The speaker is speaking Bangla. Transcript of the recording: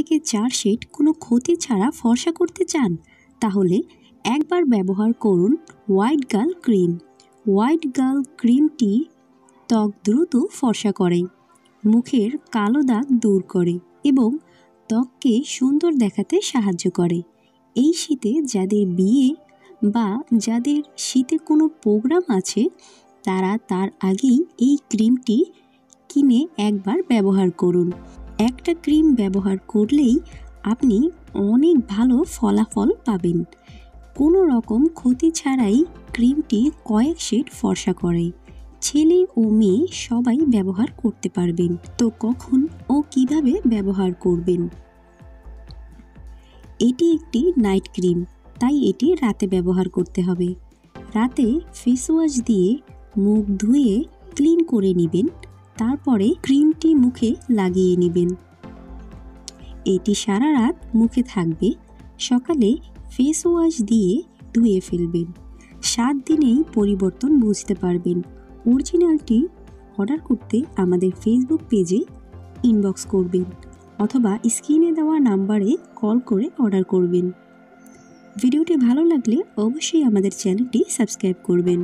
থেকে জারশেড কোনো ক্ষতি ছাড়া ফর্সা করতে চান তাহলে একবার ব্যবহার করুন white girl cream. White girl ক্রিমটি ত্বক দ্রুত ফর্সা করে, মুখের কালো দাগ দূর করে এবং ত্বককে সুন্দর দেখাতে সাহায্য করে। এই শীতে যাদের বিয়ে বা যাদের শীতে কোনো প্রোগ্রাম আছে তারা তার আগেই এই ক্রিমটি কিনে একবার ব্যবহার করুন। একটা ক্রিম ব্যবহার করলেই আপনি অনেক ভালো ফলাফল পাবেন। কোনো রকম ক্ষতি ছাড়াই ক্রিমটি কয়েক শেড ফর্সা করে। ছেলে ও মেয়ে সবাই ব্যবহার করতে পারবেন। তো কখন ও কিভাবে ব্যবহার করবেন? এটি একটি নাইট ক্রিম, তাই এটি রাতে ব্যবহার করতে হবে। রাতে ফেস ওয়াশ দিয়ে মুখ ধুয়ে ক্লিন করে নেবেন, তারপরে ক্রিমটি মুখে লাগিয়ে নেবেন। এটি সারা রাত মুখে থাকবে, সকালে ফেস ওয়াশ দিয়ে ধুয়ে ফেলবেন। 7 দিনেই পরিবর্তন বুঝতে পারবেন। অরিজিনালটি অর্ডার করতে আমাদের ফেসবুক পেজে ইনবক্স করবেন অথবা স্ক্রিনে দেওয়া নাম্বারে কল করে অর্ডার করবেন। ভিডিওটি ভালো লাগলে অবশ্যই আমাদের চ্যানেলটি সাবস্ক্রাইব করবেন।